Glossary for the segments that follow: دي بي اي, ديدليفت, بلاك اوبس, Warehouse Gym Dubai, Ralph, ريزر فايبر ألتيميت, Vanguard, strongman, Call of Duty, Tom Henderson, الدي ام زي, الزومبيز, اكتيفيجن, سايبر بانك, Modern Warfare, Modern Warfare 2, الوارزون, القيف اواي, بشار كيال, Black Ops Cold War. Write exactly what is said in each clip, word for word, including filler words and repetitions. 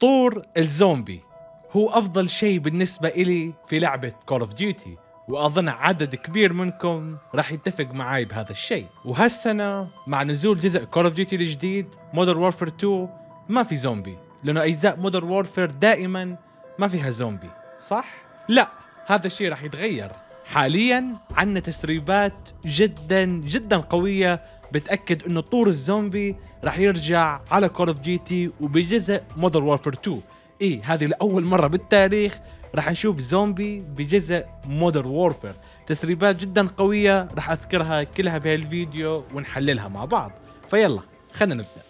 طور الزومبي هو أفضل شيء بالنسبة إلي في لعبة كول اوف ديوتي، وأظن عدد كبير منكم راح يتفق معاي بهذا الشيء. وهالسنة مع نزول جزء كول اوف ديوتي الجديد مودرن وورفير تو ما في زومبي، لأنه أجزاء مودرن وورفير دائما ما فيها زومبي، صح؟ لا، هذا الشيء راح يتغير. حاليا عندنا تسريبات جدا جدا قوية بتأكد أنه طور الزومبي راح يرجع على كول اوف ديوتي وبجزء مودرن وورفير تو. إيه، هذه لأول مرة بالتاريخ راح نشوف زومبي بجزء مودرن وورفير. تسريبات جدا قوية راح أذكرها كلها بهالفيديو ونحللها مع بعض، فيلا خلنا نبدأ.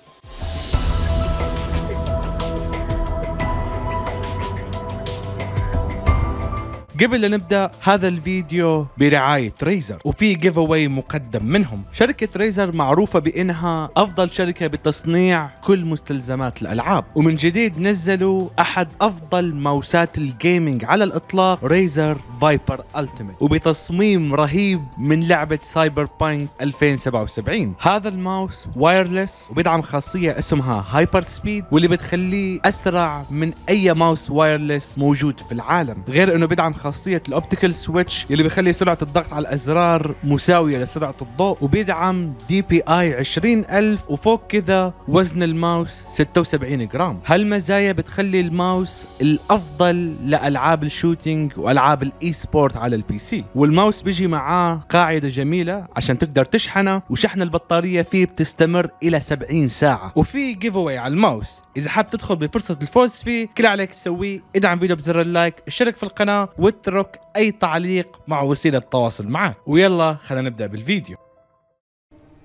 قبل لا نبدأ هذا الفيديو برعاية ريزر، وفي جيف اواي مقدم منهم. شركة ريزر معروفة بأنها أفضل شركة بتصنيع كل مستلزمات الألعاب، ومن جديد نزلوا أحد أفضل ماوسات الجيمنج على الإطلاق، ريزر فايبر ألتيميت، وبتصميم رهيب من لعبة سايبر بانك ألفين وسبعة وسبعين. هذا الماوس وايرلس وبيدعم خاصية اسمها هايبر سبيد، واللي بتخليه أسرع من أي ماوس وايرلس موجود في العالم، غير أنه بيدعم خاصية الاوبتيكال سويتش اللي بيخلي سرعة الضغط على الازرار مساوية لسرعة الضوء، وبيدعم دي بي اي عشرين ألف، وفوق كذا وزن الماوس ستة وسبعين جرام. هالمزايا بتخلي الماوس الافضل لالعاب الشوتينج والعاب الاي سبورت على البي سي. والماوس بيجي معاه قاعدة جميلة عشان تقدر تشحنه، وشحن البطارية فيه بتستمر الى سبعين ساعة. وفي جيف اواي على الماوس، اذا حاب تدخل بفرصة الفوز فيه كل عليك تسويه ادعم فيديو بزر اللايك، اشترك في القناة، واترك اي تعليق مع وسيله التواصل معك. ويلا خلينا نبدا بالفيديو.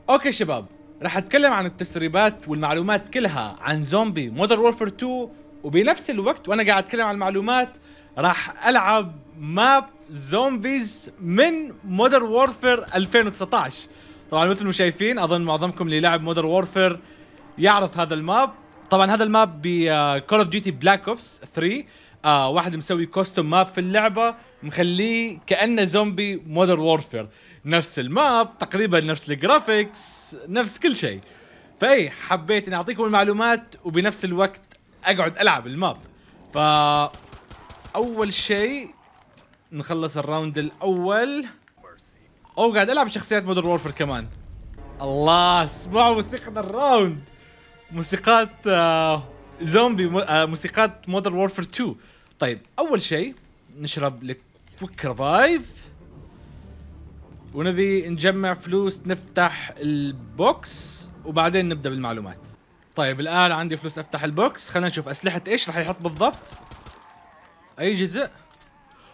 اوكي شباب، راح اتكلم عن التسريبات والمعلومات كلها عن زومبي مودرن وورفير تو، وبنفس الوقت وانا قاعد اتكلم عن المعلومات راح العب ماب زومبيز من مودرن وورفير ألفين وتسعة عشر. طبعا مثل ما شايفين اظن معظمكم اللي لعب مودرن وورفير يعرف هذا الماب. طبعا هذا الماب بكول اوف ديوتي بلاك اوبس ثري، آه واحد مسوي كوستوم ماب في اللعبة مخليه كأنه زومبي مودرن وورفير، نفس الماب تقريبا، نفس الجرافيكس، نفس كل شيء. فاي حبيت اني اعطيكم المعلومات وبنفس الوقت اقعد العب الماب. فا اول شيء نخلص الراوند الاول. او قاعد العب شخصيات مودرن وورفير كمان. الله، اسمعوا موسيقى الراوند، موسيقات آه زومبي، موسيقات مودرن وورفير تو. طيب اول شيء نشرب لك كويك ريفايف، ونبي نجمع فلوس نفتح البوكس وبعدين نبدا بالمعلومات. طيب الان عندي فلوس افتح البوكس، خلينا نشوف اسلحه ايش راح يحط بالضبط، اي جزء.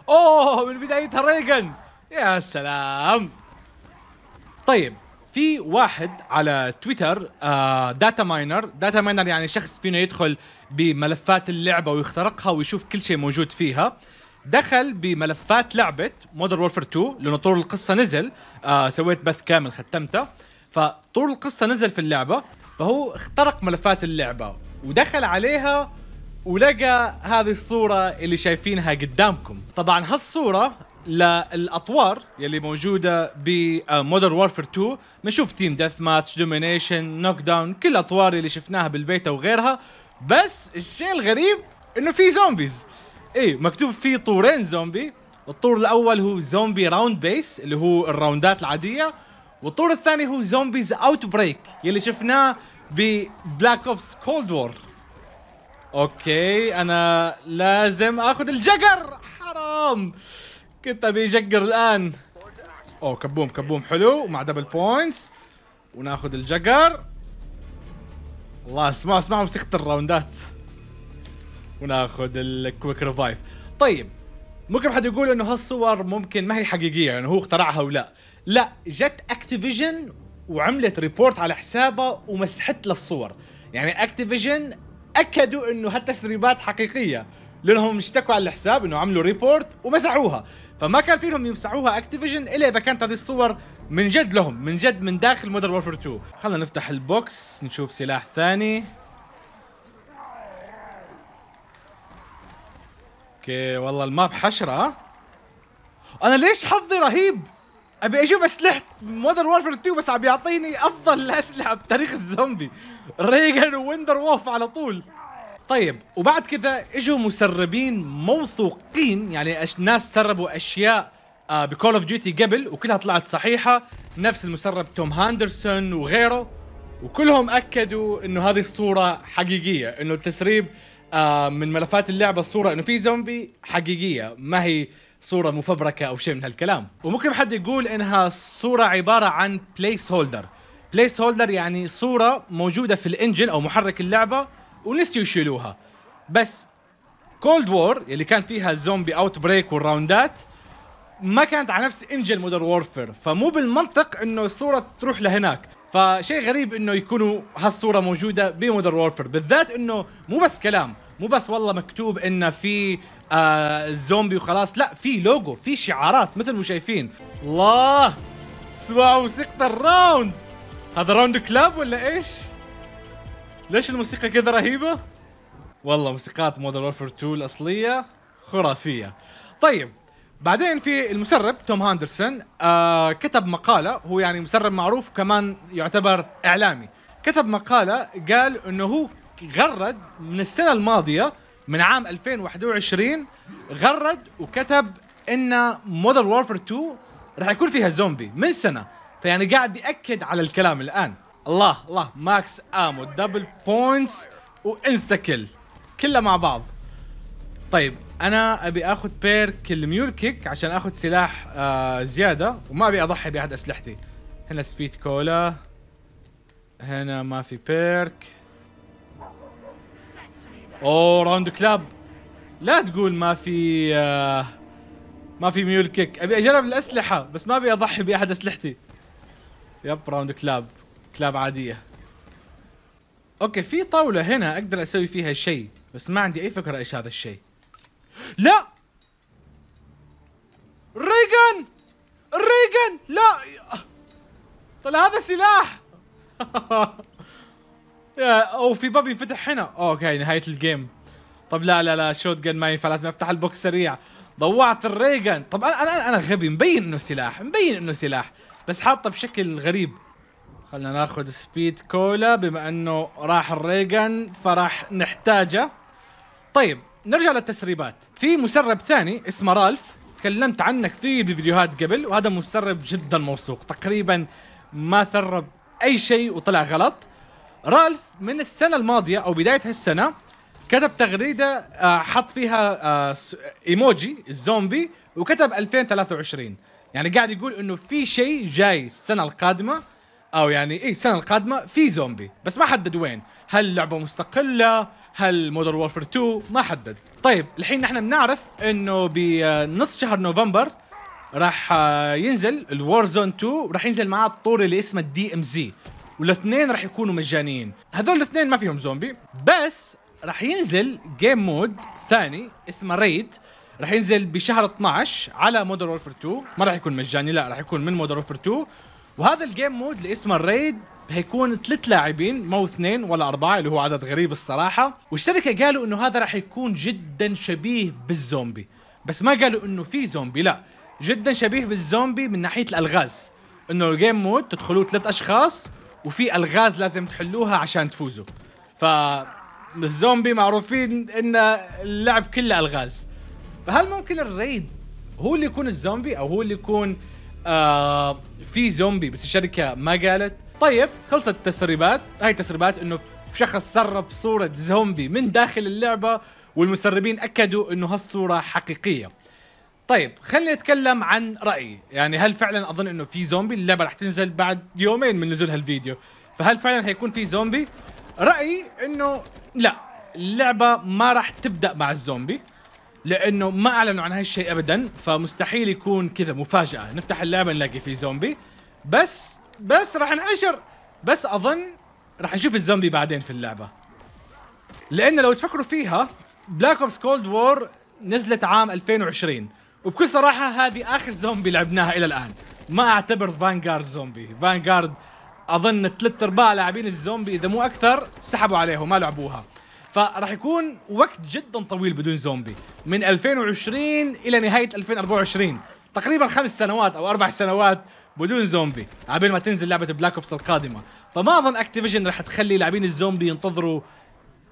اوه من بدايتها ريجن، يا سلام. طيب في واحد على تويتر آه داتا ماينر، داتا ماينر يعني شخص فينا يدخل بملفات اللعبة ويخترقها ويشوف كل شيء موجود فيها. دخل بملفات لعبة مودرن وورفير تو لأنه طور القصة نزل، آه سويت بث كامل ختمته، فطور القصة نزل في اللعبة، فهو اخترق ملفات اللعبة ودخل عليها ولقى هذه الصورة اللي شايفينها قدامكم. طبعا هالصورة للأطوار يلي موجودة بمودرن وورفير تو، بنشوف تيم ديث ماتش، دومينيشن، نوك داون، كل الأطوار اللي شفناها بالبيتا وغيرها. بس الشيء الغريب إنه في زومبيز، إيه مكتوب في طورين زومبي. الطور الأول هو زومبي راوند بيس اللي هو الراوندات العادية، والطور الثاني هو زومبيز أوت بريك يلي شفناه ببلاك أوبس كولد وور. أوكي أنا لازم آخذ الجقر، حرام كنت ابي يجقر الان. اوه كبوم كبوم حلو مع دبل بوينتس، وناخذ الجقر. الله، اسمعوا اسمعوا موسيقى الراوندات، وناخذ الكويك ريفايف. طيب ممكن حد يقول انه هالصور ممكن ما هي حقيقيه، يعني هو اخترعها ولا لا. جت اكتيفيجن وعملت ريبورت على حسابها ومسحت للصور، يعني اكتيفيجن اكدوا انه هالتسريبات حقيقيه، لانهم اشتكوا على الحساب انه عملوا ريبورت ومسحوها. فما كان فيهم يمسحوها اكتيفيجن الا اذا كانت هذه الصور من جد لهم، من جد من داخل مودرن وورفير تو. خلينا نفتح البوكس نشوف سلاح ثاني. اوكي والله الماب حشره. انا ليش حظي رهيب، ابي اشوف اسلحه مودرن وورفير تو بس عم يعطيني افضل الاسلحه بتاريخ الزومبي، ريجن وويندر ووف على طول. طيب وبعد كذا اجوا مسربين موثوقين، يعني ناس سربوا اشياء بكول اوف ديوتي قبل وكلها طلعت صحيحه، نفس المسرب توم هاندرسون وغيره، وكلهم اكدوا انه هذه الصوره حقيقيه، انه التسريب من ملفات اللعبه الصوره انه في زومبي حقيقيه، ما هي صوره مفبركه او شيء من هالكلام. وممكن حد يقول انها صوره عباره عن بليس هولدر. بليس هولدر يعني صوره موجوده في الانجن او محرك اللعبه ونسيوا يشيلوها. بس كولد وور اللي كان فيها الزومبي اوت بريك والراوندات ما كانت على نفس انجن مودرن وورفير، فمو بالمنطق انه الصوره تروح لهناك، فشيء غريب انه يكونوا هالصوره موجوده بمودرن وورفير، بالذات انه مو بس كلام، مو بس والله مكتوب انه في آه الزومبي وخلاص، لا في لوجو، في شعارات مثل ما شايفين. الله اسمعوا موسيقى الراوند، هذا راوند كلاب ولا ايش؟ ليش الموسيقى كذا رهيبه؟ والله موسيقات مودرن وورفير اثنين الاصليه خرافيه. طيب بعدين في المسرب توم هاندرسون آه كتب مقاله، هو يعني مسرب معروف كمان يعتبر اعلامي، كتب مقاله قال انه هو غرد من السنه الماضيه من عام ألفين وواحد وعشرين، غرد وكتب ان مودرن وورفير اثنين راح يكون فيها زومبي من سنه، فيعني قاعد ياكد على الكلام الان. الله الله، ماكس امو، دبل بوينتس، وانستاكل كلها مع بعض. طيب انا ابي اخذ بيرك الميول كيك عشان اخذ سلاح آه زياده، وما ابي اضحي باحد اسلحتي. هنا سبيد كولا، هنا ما في بيرك. اوه راوند كلاب، لا تقول ما في آه ما في ميول كيك، ابي اجرب الاسلحه بس ما ابي اضحي باحد اسلحتي. يب راوند كلاب، كلاب عاديه. اوكي في طاوله هنا اقدر اسوي فيها شيء بس ما عندي اي فكره ايش هذا الشيء. لا ريغن ريغن، لا طلع هذا سلاح. او في باب ينفتح هنا، اوكي نهايه الجيم. طب لا لا لا، شوت جن ما ينفع، لازم افتح البوكس سريع. ضوعت الريغن. طب انا انا انا غبي، مبين انه سلاح، مبين انه سلاح بس حاطه بشكل غريب. خلينا ناخذ سبيد كولا بما انه راح الريغن فراح نحتاجه. طيب نرجع للتسريبات. في مسرب ثاني اسمه رالف، تكلمت عنه كثير بفيديوهات قبل، وهذا مسرب جدا موثوق، تقريبا ما سرب اي شيء وطلع غلط. رالف من السنه الماضيه او بدايه هالسنه كتب تغريده حط فيها ايموجي الزومبي وكتب ألفين وثلاثة وعشرين، يعني قاعد يقول انه في شيء جاي السنه القادمه، او يعني ايه السنه القادمه في زومبي، بس ما حدد وين، هل لعبه مستقله، هل مودرن وورفير اثنين، ما حدد. طيب الحين نحن بنعرف انه بنص شهر نوفمبر راح ينزل الوارزون اثنين، راح ينزل معاه الطور اللي اسمه الدي ام زي، والاثنين راح يكونوا مجانيين. هذول الاثنين ما فيهم زومبي، بس راح ينزل جيم مود ثاني اسمه ريد، راح ينزل بشهر اثنعش على مودرن وورفير اثنين، ما راح يكون مجاني، لا راح يكون من مودرن وورفير اثنين. وهذا الجيم مود اللي اسمه الريد هيكون ثلاث لاعبين، مو اثنين ولا أربعة اللي هو عدد غريب الصراحة، والشركة قالوا إنه هذا راح يكون جدا شبيه بالزومبي، بس ما قالوا إنه في زومبي، لا، جدا شبيه بالزومبي من ناحية الألغاز، إنه الجيم مود تدخلوه ثلاث أشخاص وفي ألغاز لازم تحلوها عشان تفوزوا. فالزومبي معروفين إن اللعب كله ألغاز، فهل ممكن الريد هو اللي يكون الزومبي أو هو اللي يكون آه في زومبي بس الشركة ما قالت؟ طيب خلصت التسريبات. هاي تسريبات انه شخص سرب صورة زومبي من داخل اللعبة، والمسربين اكدوا انه هالصورة حقيقية. طيب خليني اتكلم عن رأيي، يعني هل فعلا اظن انه في زومبي؟ اللعبة راح تنزل بعد يومين من نزول هالفيديو، فهل فعلا هيكون في زومبي؟ رأيي انه لا، اللعبة ما راح تبدأ مع الزومبي لانه ما اعلنوا عن هالشيء ابدا، فمستحيل يكون كذا مفاجأة نفتح اللعبة نلاقي في زومبي، بس بس راح نعشر، بس اظن راح نشوف الزومبي بعدين في اللعبه. لان لو تفكروا فيها بلاك اوبس كولد وور نزلت عام ألفين وعشرين، وبكل صراحه هذه اخر زومبي لعبناها الى الان، ما اعتبر فانغارد زومبي، فانغارد اظن ثلاث ارباع لاعبين الزومبي اذا مو اكثر سحبوا عليها وما لعبوها، فراح يكون وقت جدا طويل بدون زومبي، من ألفين وعشرين الى نهايه ألفين وأربعة وعشرين، تقريبا خمس سنوات او اربع سنوات بدون زومبي عبين ما تنزل لعبه بلاك اوبس القادمه. فما اظن اكتيفيجن راح تخلي لاعبين الزومبي ينتظروا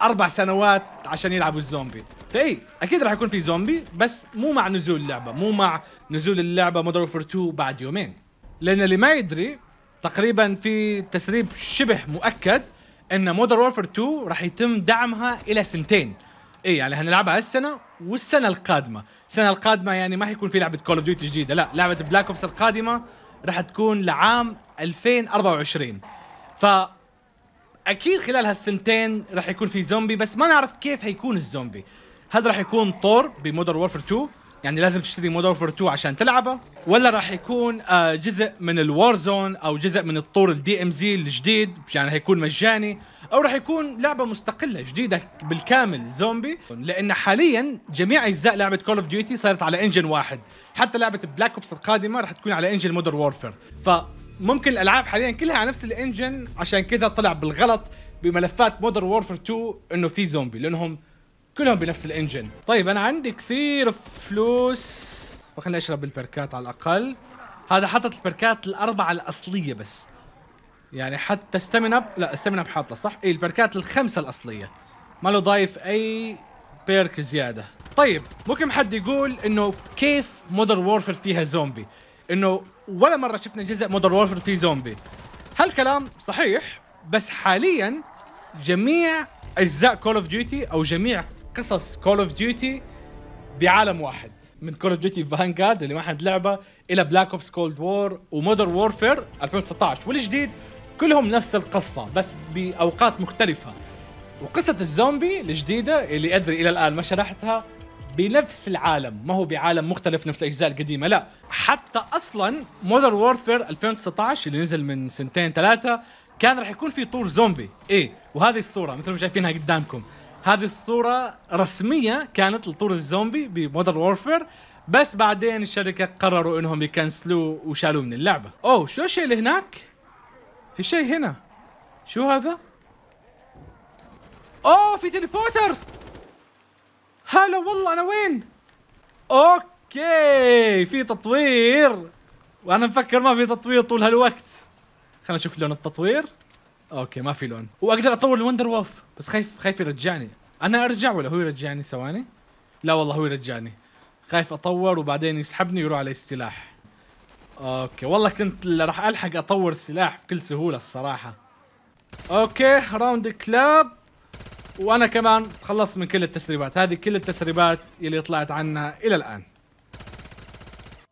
اربع سنوات عشان يلعبوا الزومبي. فاي اكيد راح يكون في زومبي، بس مو مع نزول اللعبه، مو مع نزول اللعبه مودرن وورفير تو بعد يومين. لان اللي ما يدري تقريبا في تسريب شبه مؤكد ان مودرن وورفير تو راح يتم دعمها الى سنتين. اي يعني هنلعبها هالسنه والسنه القادمه. السنه القادمه يعني ما حيكون في لعبه كول اوف ديوتي جديده، لا، لعبه بلاك اوبس القادمه راح تكون لعام ألفين وأربعة وعشرين. ف اكيد خلال هالسنتين راح يكون في زومبي، بس ما نعرف كيف حيكون الزومبي. هل راح يكون طور بمودرن وورفير تو، يعني لازم تشتري مودرن وورفير تو عشان تلعبه، ولا راح يكون جزء من الوار زون او جزء من الطور الدي ام زي الجديد، يعني هيكون مجاني، او راح يكون لعبه مستقله جديده بالكامل زومبي. لان حاليا جميع اجزاء لعبه كول اوف ديوتي صارت على انجن واحد، حتى لعبه بلاك اوبس القادمه راح تكون على انجن مودرن وورفير. ف ممكن الالعاب حاليا كلها على نفس الانجن، عشان كذا طلع بالغلط بملفات مودرن وورفير تو انه في زومبي، لانهم كلهم بنفس الانجن. طيب انا عندي كثير فلوس، فخليني اشرب البركات على الاقل. هذا حاطط البركات الاربعه الاصليه بس، يعني حتى ستامينا، لا ستامينا حاطه صح؟ اي البركات الخمسه الاصليه، ما له ضايف اي بيرك زياده. طيب ممكن حد يقول انه كيف مودرن وورفير فيها زومبي؟ انه ولا مره شفنا جزء مودرن وورفير فيه زومبي. هالكلام صحيح، بس حاليا جميع اجزاء كول اوف ديوتي او جميع قصص كول اوف ديوتي بعالم واحد، من كول اوف ديوتي فانغارد اللي ما حد لعبه الى بلاك اوبس كولد وور ومودرن وورفير ألفين وتسعطعش والجديد، كلهم نفس القصه بس باوقات مختلفه. وقصه الزومبي الجديده اللي ادري الى الان ما شرحتها بنفس العالم، ما هو بعالم مختلف نفس الاجزاء القديمه، لا، حتى اصلا مودرن وورفير ألفين وتسعطعش اللي نزل من سنتين ثلاثه كان راح يكون في طور زومبي. ايه وهذه الصوره مثل ما شايفينها قدامكم، هذه الصوره رسميه كانت لطور الزومبي بمودرن وورفير، بس بعدين الشركه قرروا انهم يكنسلوه وشالوه من اللعبه. اوه شو الشيء اللي هناك؟ في شيء هنا، شو هذا؟ اوه في تليبورتر. هلا والله، انا وين؟ اوكي في تطوير، وانا مفكر ما في تطوير طول هالوقت. خلينا نشوف لون التطوير. اوكي ما في لون، واقدر اطور الوندر ووف، بس خايف خايف يرجعني. انا ارجع ولا هو يرجعني؟ ثواني. لا والله هو يرجعني، خايف اطور وبعدين يسحبني ويروح على السلاح. اوكي والله كنت راح الحق اطور السلاح بكل سهوله الصراحه. اوكي راوند كلاب، وانا كمان خلصت من كل التسريبات، هذه كل التسريبات اللي طلعت عنها الى الان.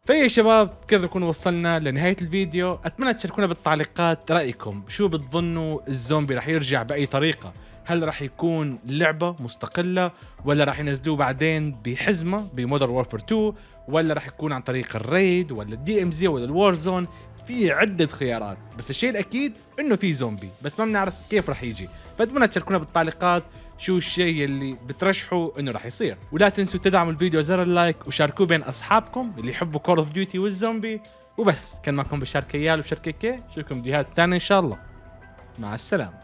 في يا شباب كذا نكون وصلنا لنهايه الفيديو، اتمنى تشاركونا بالتعليقات رايكم، شو بتظنوا الزومبي راح يرجع باي طريقه؟ هل راح يكون لعبه مستقله، ولا راح ينزلوه بعدين بحزمه بمودرن وورفير تو، ولا راح يكون عن طريق الريد ولا الدي ام زي ولا الوار زون؟ في عده خيارات، بس الشيء الاكيد انه في زومبي، بس ما بنعرف كيف راح يجي. فاتمنى تشاركونا بالتعليقات شو الشيء اللي بترشحوا انه راح يصير، ولا تنسوا تدعموا الفيديو زر اللايك، وشاركوه بين اصحابكم اللي يحبوا كول اوف ديوتي والزومبي. وبس كان معكم بشار كيال وبشار كيكي، اشوفكم فيديوهات ثانيه ان شاء الله، مع السلامه.